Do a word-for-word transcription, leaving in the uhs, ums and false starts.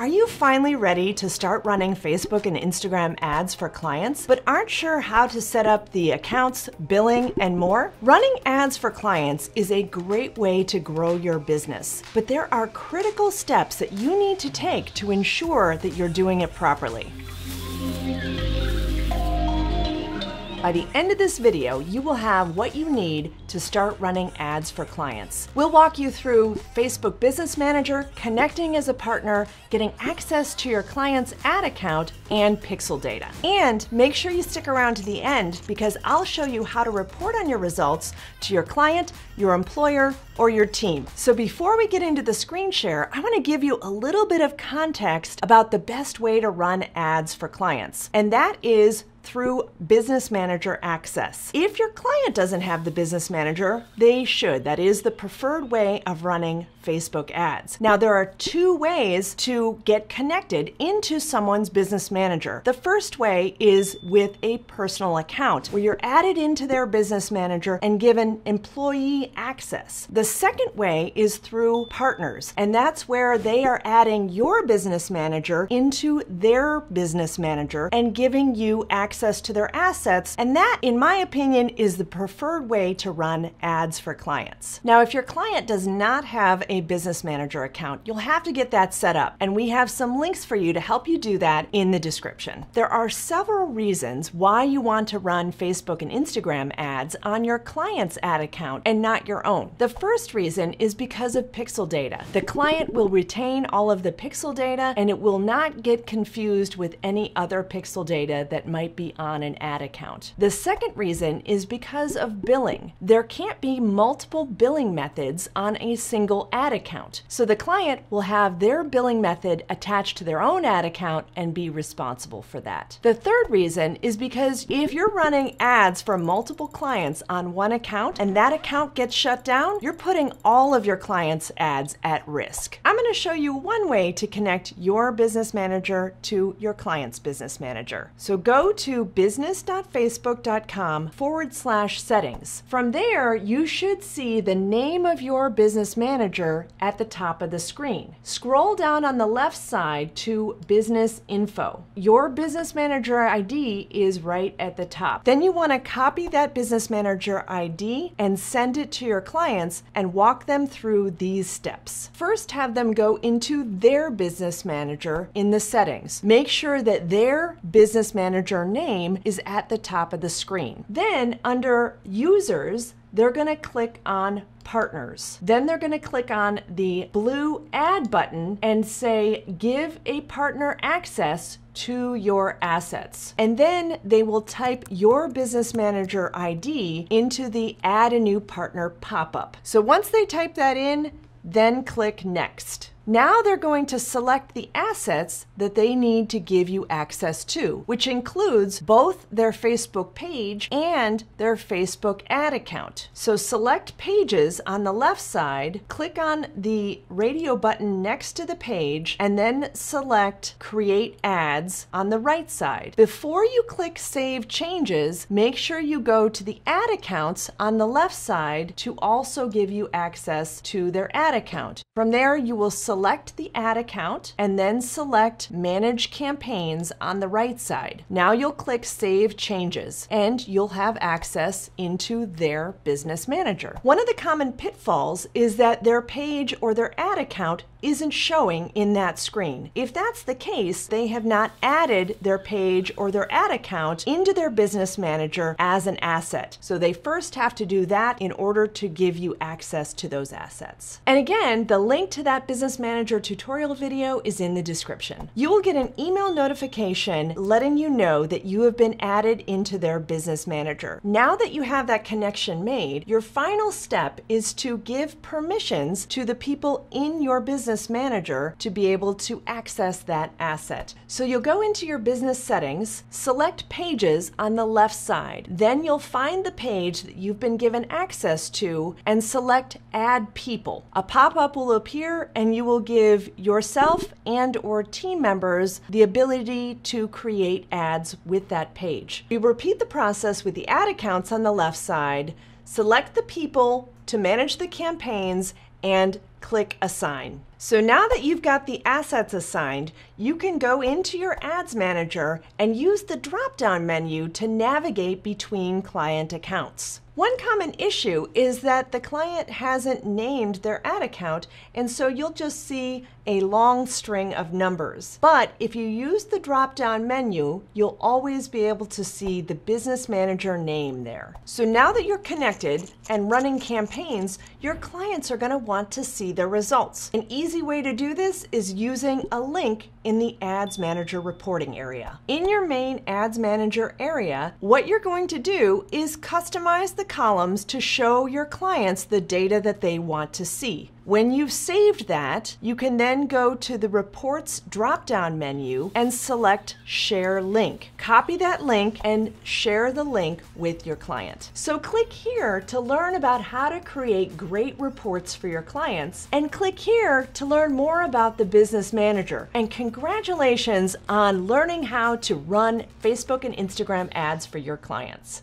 Are you finally ready to start running Facebook and Instagram ads for clients, but aren't sure how to set up the accounts, billing, and more? Running ads for clients is a great way to grow your business, but there are critical steps that you need to take to ensure that you're doing it properly. By the end of this video, you will have what you need to start running ads for clients. We'll walk you through Facebook Business Manager, connecting as a partner, getting access to your client's ad account and pixel data. And make sure you stick around to the end because I'll show you how to report on your results to your client, your employer, or your team. So before we get into the screen share, I want to give you a little bit of context about the best way to run ads for clients, and that is through Business Manager access. If your client doesn't have the Business Manager, they should. That is the preferred way of running Facebook ads. Now, there are two ways to get connected into someone's Business Manager. The first way is with a personal account where you're added into their Business Manager and given employee access. The second way is through partners, and that's where they are adding your Business Manager into their Business Manager and giving you access access to their assets, and that, in my opinion, is the preferred way to run ads for clients. Now, if your client does not have a Business Manager account, you'll have to get that set up, and we have some links for you to help you do that in the description. There are several reasons why you want to run Facebook and Instagram ads on your client's ad account and not your own. The first reason is because of pixel data. The client will retain all of the pixel data, and it will not get confused with any other pixel data that might be on an ad account. The second reason is because of billing. There can't be multiple billing methods on a single ad account, so the client will have their billing method attached to their own ad account and be responsible for that. The third reason is because if you're running ads for multiple clients on one account and that account gets shut down, you're putting all of your clients' ads at risk. I'm going to show you one way to connect your Business Manager to your client's Business Manager. So go to to business.facebook.com forward slash settings. From there, you should see the name of your Business Manager at the top of the screen. Scroll down on the left side to Business Info. Your Business Manager I D is right at the top. Then you want to copy that Business Manager I D and send it to your clients and walk them through these steps. First, have them go into their Business Manager in the settings. Make sure that their Business Manager name is at the top of the screen. Then under Users, they're going to click on Partners. Then they're going to click on the blue Add button and say, give a partner access to your assets. And then they will type your Business Manager I D into the Add a New Partner pop-up. So once they type that in, then click Next. Now they're going to select the assets that they need to give you access to, which includes both their Facebook page and their Facebook ad account. So select Pages on the left side, click on the radio button next to the page, and then select Create Ads on the right side. Before you click Save Changes, make sure you go to the ad accounts on the left side to also give you access to their ad account. From there, you will select Select the ad account and then select Manage Campaigns on the right side. Now you'll click Save Changes and you'll have access into their Business Manager. One of the common pitfalls is that their page or their ad account isn't showing in that screen. If that's the case, they have not added their page or their ad account into their Business Manager as an asset. So they first have to do that in order to give you access to those assets. And again, the link to that Business Manager Manager tutorial video is in the description. You will get an email notification letting you know that you have been added into their Business Manager. Now that you have that connection made, your final step is to give permissions to the people in your Business Manager to be able to access that asset. So you'll go into your business settings, select Pages on the left side, then you'll find the page that you've been given access to and select Add People. A pop-up will appear and you will give yourself and or team members the ability to create ads with that page. You repeat the process with the ad accounts on the left side, select the people to manage the campaigns, and click Assign. So now that you've got the assets assigned, you can go into your Ads Manager and use the drop-down menu to navigate between client accounts. One common issue is that the client hasn't named their ad account, and so you'll just see a long string of numbers. But if you use the drop-down menu, you'll always be able to see the business manager name there. So now that you're connected and running campaigns, your clients are going to want to see their results. An easy way to do this is using a link in the Ads Manager reporting area. In your main Ads Manager area, what you're going to do is customize the columns to show your clients the data that they want to see. When you've saved that, you can then go to the Reports drop-down menu and select Share Link. Copy that link and share the link with your client. So click here to learn about how to create great reports for your clients, and click here to learn more about the Business Manager. And congratulations on learning how to run Facebook and Instagram ads for your clients.